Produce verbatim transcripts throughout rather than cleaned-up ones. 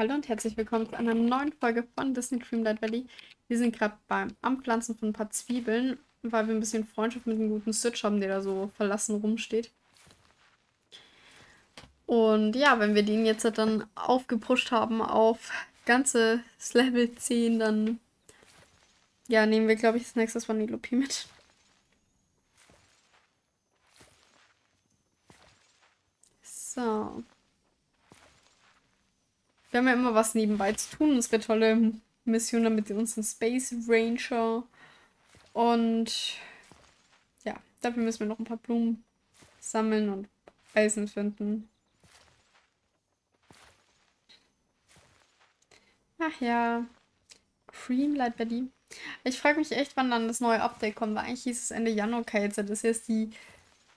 Hallo und herzlich willkommen zu einer neuen Folge von Disney Dreamlight Valley. Wir sind gerade beim Anpflanzen von ein paar Zwiebeln, weil wir ein bisschen Freundschaft mit dem guten Stitch haben, der da so verlassen rumsteht. Und ja, wenn wir den jetzt dann aufgepusht haben auf ganzes Level zehn, dann ja, nehmen wir, glaube ich, als nächstes Vanellope mit. So. Wir haben ja immer was nebenbei zu tun. Unsere tolle Mission damit wir uns einen Space Ranger. Und ja, dafür müssen wir noch ein paar Blumen sammeln und Eisen finden. Ach ja. Dreamlight Valley. Ich frage mich echt, wann dann das neue Update kommt, weil eigentlich hieß es Ende Januar. Okay, jetzt ist jetzt die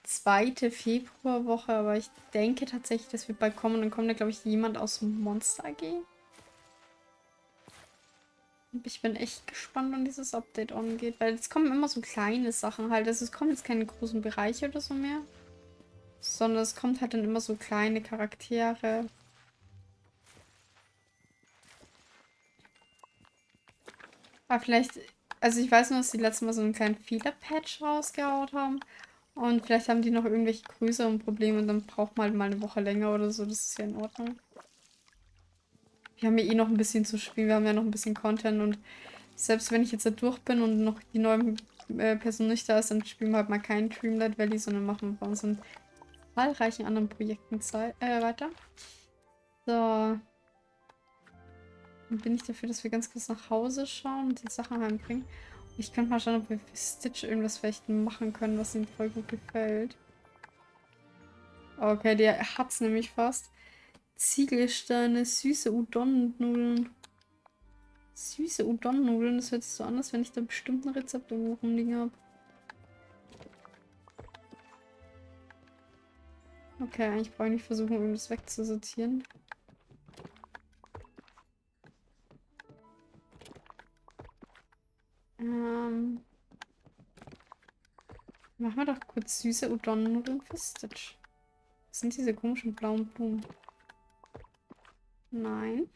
zweite Februarwoche, aber ich denke tatsächlich, dass wir bald kommen. Und dann kommt da, glaube ich, jemand aus Monster A G. Ich bin echt gespannt, wann dieses Update angeht, weil es kommen immer so kleine Sachen halt. Also es kommen jetzt keine großen Bereiche oder so mehr, sondern es kommt halt dann immer so kleine Charaktere. Aber vielleicht, also ich weiß nur, dass die letztes Mal so einen kleinen Fehlerpatch rausgehauen haben. Und vielleicht haben die noch irgendwelche größeren Probleme und dann braucht man halt mal eine Woche länger oder so. Das ist ja in Ordnung. Wir haben ja eh noch ein bisschen zu spielen. Wir haben ja noch ein bisschen Content. Und selbst wenn ich jetzt da durch bin und noch die neue äh, Person nicht da ist, dann spielen wir halt mal keinen Dreamlight Valley, sondern machen wir bei unseren zahlreichen anderen Projekten äh, weiter. So. Dann bin ich dafür, dass wir ganz kurz nach Hause schauen und die Sachen heimbringen. Ich könnte mal schauen, ob wir für Stitch irgendwas vielleicht machen können, was ihm voll gut gefällt. Okay, der hat's nämlich fast. Ziegelsteine, süße Udon-Nudeln. Süße Udon-Nudeln, das hört sich so an, als wenn ich da bestimmt ein Rezept irgendwo rumliegen habe. Okay, eigentlich brauche ich nicht versuchen, irgendwas wegzusortieren. Ähm. Machen wir doch kurz süße Udon-Nudeln für Stitch. Was sind diese komischen blauen Blumen? Nein.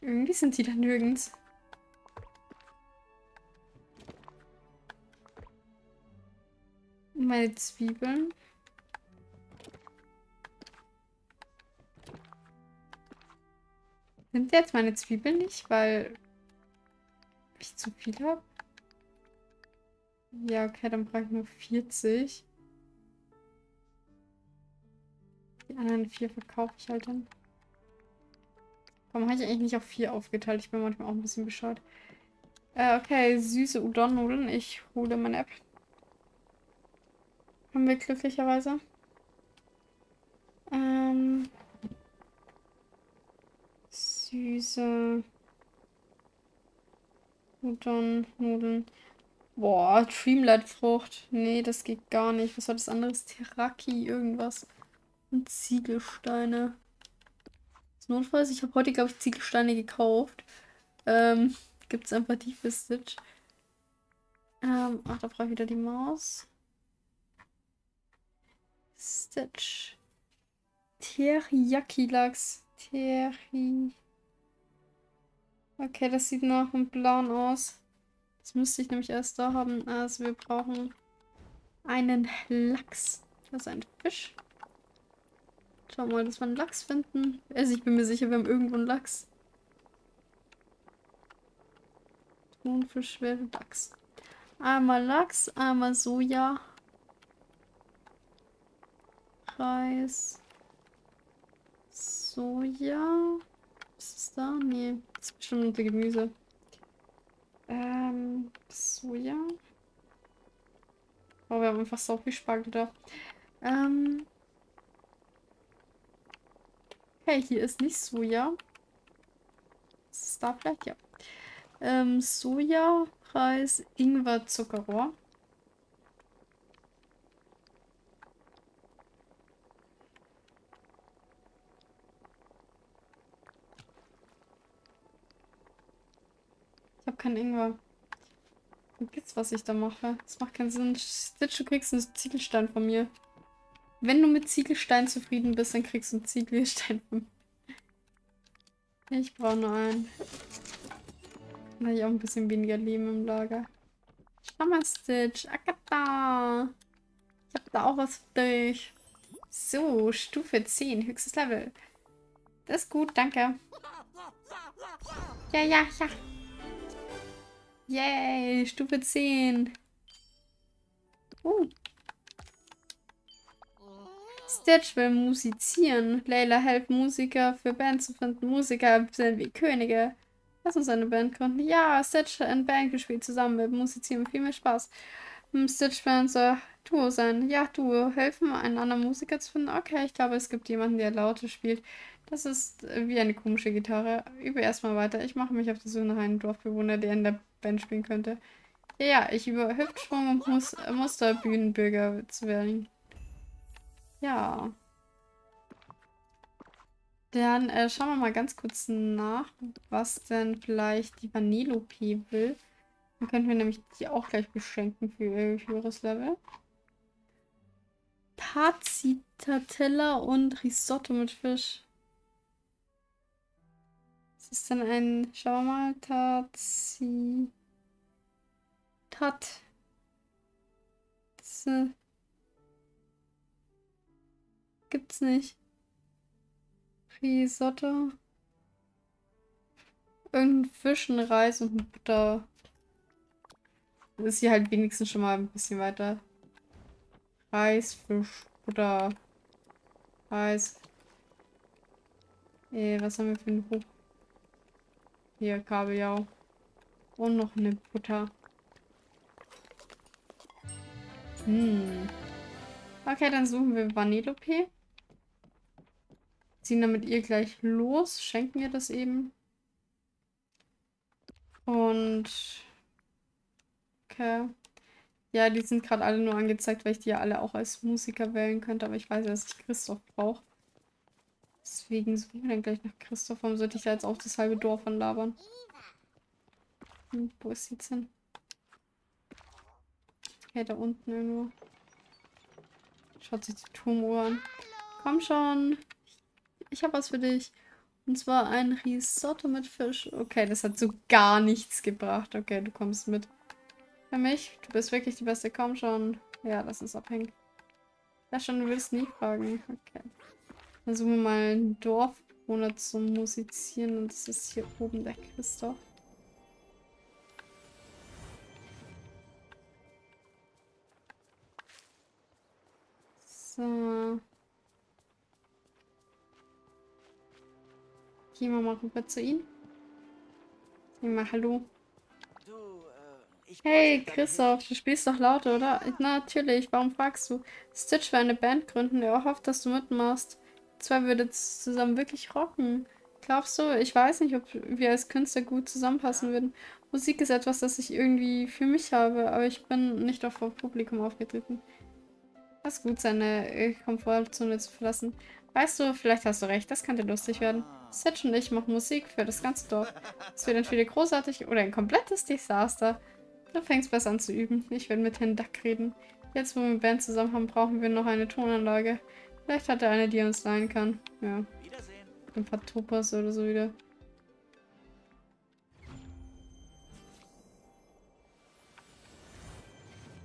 Irgendwie sind die da nirgends. Und meine Zwiebeln. Sind jetzt meine Zwiebeln nicht, weil ich zu viel habe? Ja, okay, dann brauche ich nur vierzig. Die anderen vier verkaufe ich halt dann. Warum habe ich eigentlich nicht auf vier aufgeteilt? Ich bin manchmal auch ein bisschen bescheuert. Äh, okay, süße Udon-Nudeln. Ich hole meine App. Haben wir glücklicherweise. Ähm... Süße Udon-Nudeln. Boah, Dreamlight-Frucht. Nee, das geht gar nicht. Was war das anderes? Teraki, irgendwas. Und Ziegelsteine. Das Notfalls, ich habe heute, glaube ich, Ziegelsteine gekauft. Ähm, gibt es einfach die für Stitch. Ähm, ach, da brauche ich wieder die Maus. Stitch. Teriyaki-Lachs. Teriyaki. Okay, das sieht nach einem blauen aus. Das müsste ich nämlich erst da haben. Also wir brauchen einen Lachs. Das ist ein Fisch. Schauen wir mal, dass wir einen Lachs finden. Also ich bin mir sicher, wir haben irgendwo einen Lachs. Thunfisch wäre Lachs. Einmal Lachs, einmal Soja. Reis. Soja. Was ist da? Nee, das ist bestimmt unter Gemüse. Ähm, Soja. Oh, wir haben einfach so viel Spargel da. Ähm. Okay, hier ist nicht Soja. Ist es da vielleicht? Ja. Ähm, Soja, Reis, Ingwer, Zuckerrohr. Ich habe keinen Ingwer. Wo geht's, was ich da mache? Das macht keinen Sinn. Stitch, du kriegst einen Ziegelstein von mir. Wenn du mit Ziegelstein zufrieden bist, dann kriegst du einen Ziegelstein. Ich brauche noch einen. Dann habe ich auch ein bisschen weniger Leben im Lager. Schau mal, Stitch. Agatha. Ich habe da auch was für dich. So, Stufe zehn. Höchstes Level. Das ist gut, danke. Ja, ja, ja. Yay, Stufe zehn. Uh. Stitch will musizieren. Leila hilft Musiker für Band zu finden. Musiker sind wie Könige. Lass uns eine Band gründen. Ja, Stitch und Band gespielt zusammen. Wir musizieren viel mehr Spaß. Stitch Band soll Duo sein. Ja, Duo. Helfen, einen anderen Musiker zu finden. Okay, ich glaube, es gibt jemanden, der Laute spielt. Das ist wie eine komische Gitarre. Übe erstmal weiter. Ich mache mich auf die Suche nach einem Dorfbewohner, der in der Band spielen könnte. Ja, ja, ich übe Hüftschwung und muss äh, Musterbühnenbürger zu werden. Ja. Dann äh, schauen wir mal ganz kurz nach, was denn vielleicht die Vanellope will. Dann könnten wir nämlich die auch gleich beschenken für ihr höheres Level. Pazitatella und Risotto mit Fisch. Was ist denn ein... Schau mal, Tazi... Tat... Z... Gibt's nicht. Risotto. Irgendein Fisch, ein Reis und ein Butter. Das ist hier halt wenigstens schon mal ein bisschen weiter. Reis, Fisch, Butter. Reis. Ey, was haben wir für einen Hoch? Hier, Kabeljau. Und noch eine Butter. Hm. Okay, dann suchen wir Vanellope. Ziehen damit ihr gleich los. Schenken wir das eben. Und... Okay. Ja, die sind gerade alle nur angezeigt, weil ich die ja alle auch als Musiker wählen könnte. Aber ich weiß ja, dass ich Christoph brauche. Deswegen suchen wir dann gleich nach Christoph. Warum sollte ich da jetzt auch das halbe Dorf anlabern? Hm, wo ist sie jetzt hin? Okay, da unten irgendwo. Schaut sich die Turmuhr an. Komm schon. Ich habe was für dich. Und zwar ein Risotto mit Fisch. Okay, das hat so gar nichts gebracht. Okay, du kommst mit. Für mich? Du bist wirklich die Beste. Komm schon. Ja, lass uns abhängen. Ja schon, du willst nie fragen. Okay. Dann suchen wir mal ein Dorfbewohner zum Musizieren. Und das ist hier oben der Christoph. So. Gehen wir mal rüber zu ihm. Sag mal Hallo. Hey Christoph, du spielst doch laut, oder? Na, natürlich, warum fragst du? Stitch will eine Band gründen, er hofft, dass du mitmachst. Zwei würde zusammen wirklich rocken. Glaubst du? Ich weiß nicht, ob wir als Künstler gut zusammenpassen würden. Musik ist etwas, das ich irgendwie für mich habe, aber ich bin nicht auf Publikum aufgetreten. Lass gut, seine Komfortzone zu verlassen. Weißt du, vielleicht hast du recht, das könnte lustig werden. Stitch und ich machen Musik für das ganze Dorf. Es wird entweder großartig oder ein komplettes Desaster. Du fängst besser an zu üben. Ich werde mit Herrn Duck reden. Jetzt, wo wir eine Band zusammen haben, brauchen wir noch eine Tonanlage. Vielleicht hat er eine, die er uns leihen kann. Ja. Ein paar Topas oder so wieder.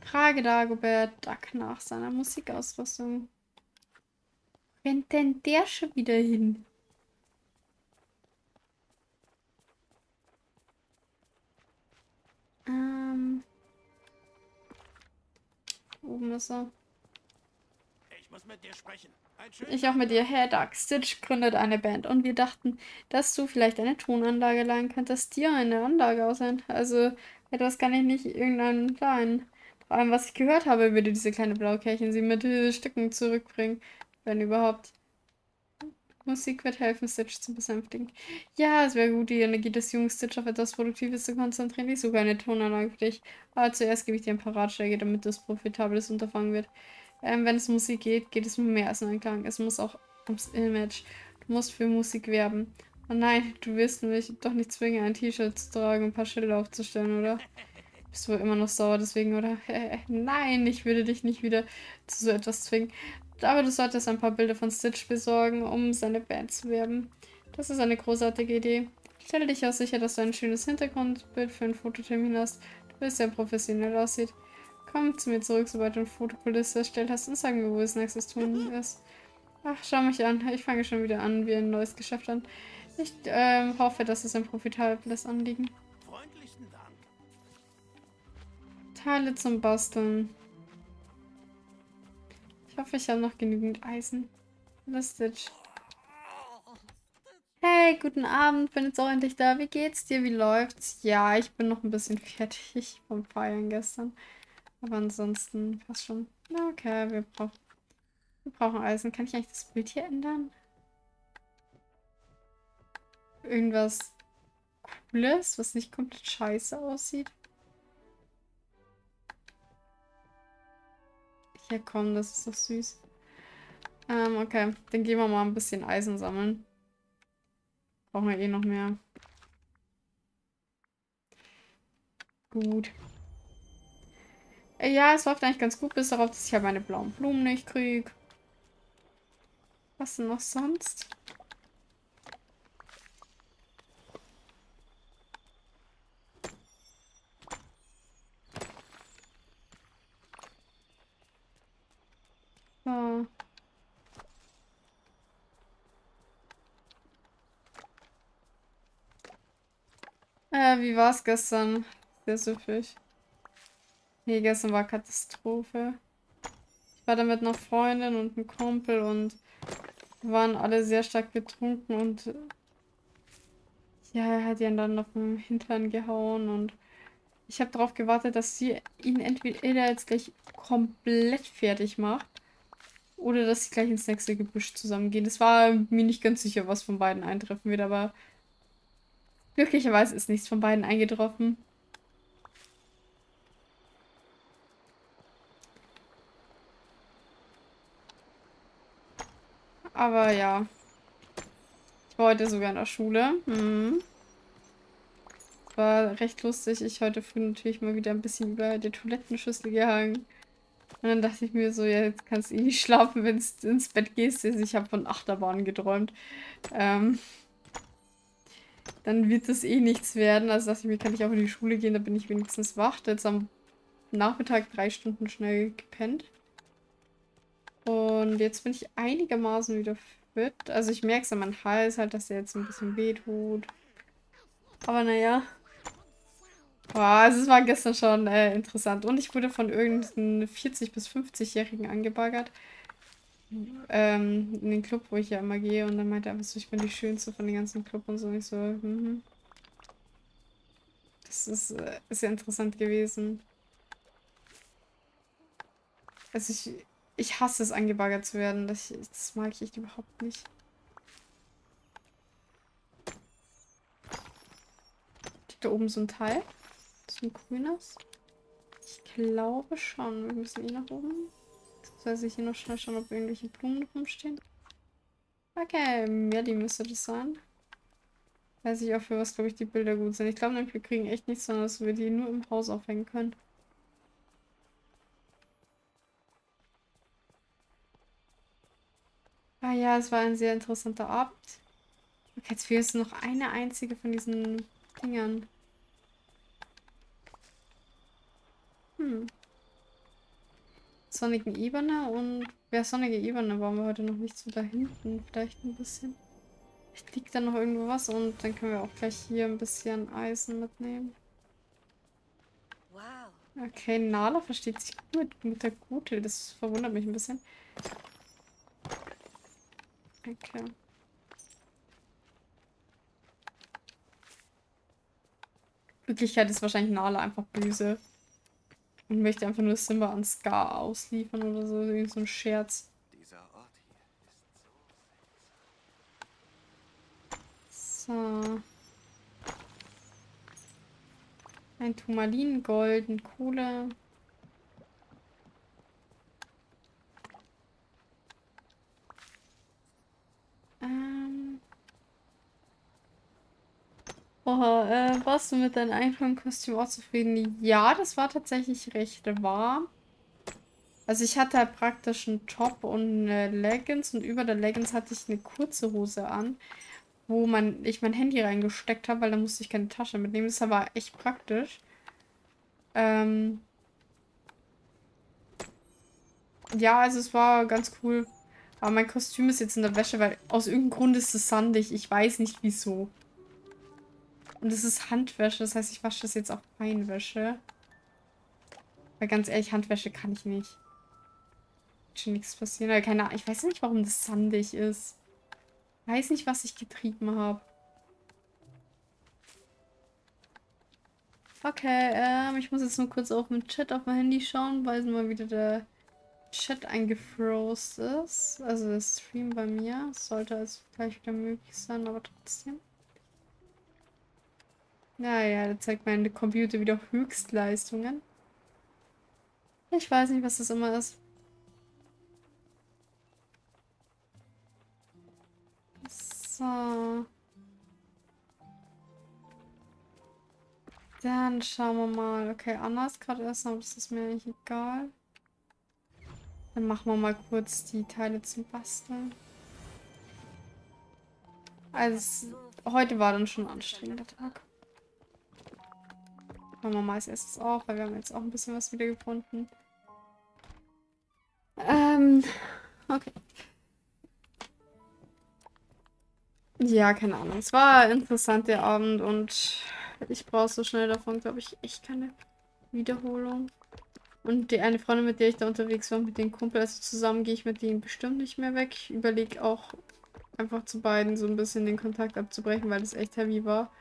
Frage Dagobert Duck nach seiner Musikausrüstung. Rennt denn der schon wieder hin? Ähm. Oben ist er. Ich muss mit dir sprechen. Ich auch mit dir. Herr Duck, Stitch gründet eine Band und wir dachten, dass du vielleicht eine Tonanlage leihen könntest. Dir eine Anlage aussehen. Also, etwas kann ich nicht irgendeinen leihen. Vor allem, was ich gehört habe, würde diese kleine Blaukärchen sie mit Stücken zurückbringen. Wenn überhaupt. Musik wird helfen, Stitch zu besänftigen. Ja, es wäre gut, die Energie des jungen Stitch auf etwas Produktives zu konzentrieren. Ich suche eine Tonanlage für dich. Aber zuerst gebe ich dir ein paar Ratschläge, damit das profitables Unterfangen wird. Ähm, wenn es um Musik geht, geht es um mehr als nur einen Klang. Es muss auch ums Image. Du musst für Musik werben. Oh nein, du wirst mich doch nicht zwingen, ein T-Shirt zu tragen und ein paar Schilder aufzustellen, oder? Bist du wohl immer noch sauer deswegen, oder? Nein, ich würde dich nicht wieder zu so etwas zwingen. Aber du solltest ein paar Bilder von Stitch besorgen, um seine Band zu werben. Das ist eine großartige Idee. Stelle dich auch sicher, dass du ein schönes Hintergrundbild für einen Fototermin hast, du bist ja professionell aussieht. Komm zu mir zurück, sobald du eine Fotokulisse erstellt hast und sag mir, wo es nächstes tun ist. Ach, schau mich an. Ich fange schon wieder an, wie ein neues Geschäft an. Ich äh, hoffe, dass es ein profitables Anliegen. Freundlichen Dank. Teile zum Basteln. Ich hoffe, ich habe noch genügend Eisen. Lustig. Hey, guten Abend. Bin jetzt auch endlich da. Wie geht's dir? Wie läuft's? Ja, ich bin noch ein bisschen fertig vom Feiern gestern. Aber ansonsten passt schon. Na okay, wir brauchen... Wir brauchen Eisen. Kann ich eigentlich das Bild hier ändern? Irgendwas Cooles, was nicht komplett scheiße aussieht. Ja komm, das ist doch süß. Ähm, okay. Dann gehen wir mal ein bisschen Eisen sammeln. Brauchen wir eh noch mehr. Gut. Ja, es läuft eigentlich ganz gut, bis darauf, dass ich halt meine blauen Blumen nicht kriege. Was denn noch sonst? So. Äh, wie war's gestern? Sehr süffig. Nee, gestern war Katastrophe. Ich war da mit einer Freundin und einem Kumpel und waren alle sehr stark betrunken und ja, er hat ihn dann auf den Hintern gehauen und ich habe darauf gewartet, dass sie ihn entweder jetzt gleich komplett fertig macht oder dass sie gleich ins nächste Gebüsch zusammengehen. Das war mir nicht ganz sicher, was von beiden eintreffen wird, aber glücklicherweise ist nichts von beiden eingetroffen. Aber ja. Ich war heute sogar in der Schule. Mhm. War recht lustig. Ich heute früh natürlich mal wieder ein bisschen über der Toilettenschüssel gehangen. Und dann dachte ich mir so, ja, jetzt kannst du eh nicht schlafen, wenn du ins Bett gehst. Ich habe von Achterbahnen geträumt. Ähm, dann wird das eh nichts werden. Also dachte ich mir, kann ich auch in die Schule gehen, da bin ich wenigstens wach. Jetzt am Nachmittag drei Stunden schnell gepennt. Und jetzt bin ich einigermaßen wieder fit. Also ich merke es an meinem Hals halt, dass der jetzt ein bisschen wehtut. Aber naja. Boah, also es war gestern schon äh, interessant. Und ich wurde von irgendeinem vierzig- bis fünfzigjährigen angebaggert. Ähm, in den Club, wo ich ja immer gehe. Und dann meinte er, ich bin die Schönste von den ganzen Club und so. Und ich so, mhm. Das ist, äh, ist sehr interessant gewesen. Also ich... Ich hasse es, angebaggert zu werden. Das, das mag ich echt überhaupt nicht. Da oben so ein Teil. So ein grünes. Ich glaube schon. Wir müssen eh nach oben. Jetzt weiß ich hier noch schnell schauen, ob irgendwelche Blumen rumstehen. Okay, ja, die müsste das sein. Weiß ich auch, für was, glaube ich, die Bilder gut sind. Ich glaube nämlich, wir kriegen echt nichts, sondern dass wir die nur im Haus aufhängen können. Ah ja, es war ein sehr interessanter Abend. Okay, jetzt fehlt es noch eine einzige von diesen Dingern. Hm. Sonnige Ebene und... Ja, Sonnige Ebene waren wir heute noch nicht so da hinten. Vielleicht ein bisschen. Vielleicht liegt da noch irgendwo was und dann können wir auch gleich hier ein bisschen Eisen mitnehmen. Okay, Nala versteht sich gut mit der Gute. Das verwundert mich ein bisschen. Okay. Wirklichkeit ist wahrscheinlich Nala einfach böse. Und möchte einfach nur Simba an Scar ausliefern oder so. Irgend so ein Scherz. So. Ein Turmalin, Gold, eine Kohle. Ähm. Oha, äh, warst du mit deinem einfachen Kostüm auch zufrieden? Ja, das war tatsächlich recht warm. Also ich hatte halt praktisch einen Top und eine Leggings und über der Leggings hatte ich eine kurze Hose an, wo man, ich mein Handy reingesteckt habe, weil da musste ich keine Tasche mitnehmen. Das war echt praktisch. Ähm ja, also es war ganz cool. Aber mein Kostüm ist jetzt in der Wäsche, weil aus irgendeinem Grund ist es sandig. Ich weiß nicht wieso. Und es ist Handwäsche, das heißt, ich wasche das jetzt auf Feinwäsche. Weil ganz ehrlich, Handwäsche kann ich nicht. Schon nichts passieren. Weil keine Ahnung. Ich weiß nicht, warum das sandig ist. Ich weiß nicht, was ich getrieben habe. Okay, ähm, ich muss jetzt nur kurz auf den Chat auf mein Handy schauen, weil mal wieder der Chat eingefrozen ist. Also der Stream bei mir. Sollte es gleich wieder möglich sein, aber trotzdem. Naja, da zeigt mein Computer wieder Höchstleistungen. Ich weiß nicht, was das immer ist. So. Dann schauen wir mal. Okay, Anna ist gerade erst, aber das ist mir eigentlich egal. Dann machen wir mal kurz die Teile zum Basteln. Also, heute war dann schon ein anstrengender Tag. Machen wir mal als erstes auch, weil wir haben jetzt auch ein bisschen was wiedergefunden. Ähm, okay. Ja, keine Ahnung. Es war ein interessanter Abend und ich brauche so schnell davon, glaube ich, echt keine Wiederholung. Und die eine Freundin, mit der ich da unterwegs war, mit dem Kumpel, also zusammen gehe ich mit denen bestimmt nicht mehr weg. Ich überlege auch einfach zu beiden so ein bisschen den Kontakt abzubrechen, weil das echt heavy war.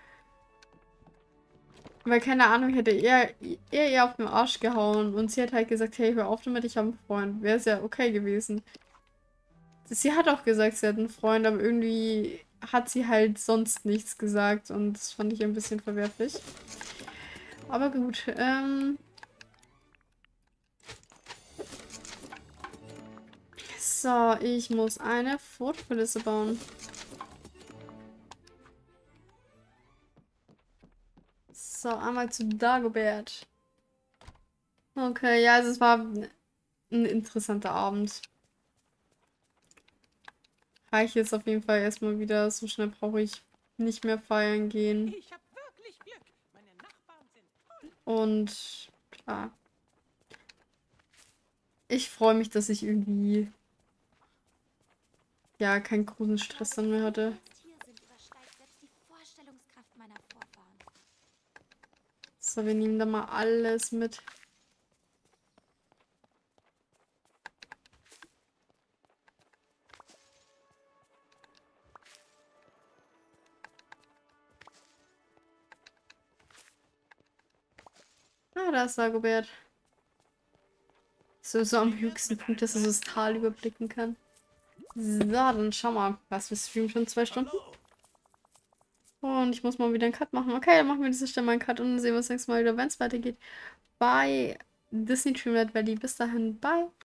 Weil, keine Ahnung, hätte er eher auf den Arsch gehauen und sie hat halt gesagt, hey, hör auf damit, ich habe einen Freund. Wäre es ja okay gewesen. Sie hat auch gesagt, sie hat einen Freund, aber irgendwie hat sie halt sonst nichts gesagt und das fand ich ein bisschen verwerflich. Aber gut, ähm... So, ich muss eine Fortkulisse bauen. So, einmal zu Dagobert. Okay, ja, also es war ein interessanter Abend. Reicht jetzt auf jeden Fall erstmal wieder. So schnell brauche ich nicht mehr feiern gehen. Ich hab wirklich Glück. Meine Nachbarn sind toll. Und klar. Ich freue mich, dass ich irgendwie ja keinen großen Stress dann mehr hatte. So, wir nehmen da mal alles mit. Ah, da ist Dagobert. So, so am höchsten Punkt, dass er so das Tal überblicken kann. So, dann schauen wir mal. Was, wir streamen schon zwei Stunden? Hallo. Und ich muss mal wieder einen Cut machen. Okay, dann machen wir diese Stelle mal einen Cut und dann sehen wir uns nächstes Mal wieder, wenn es weitergeht. Bei Disney Dreamlight Valley. Bis dahin, bye.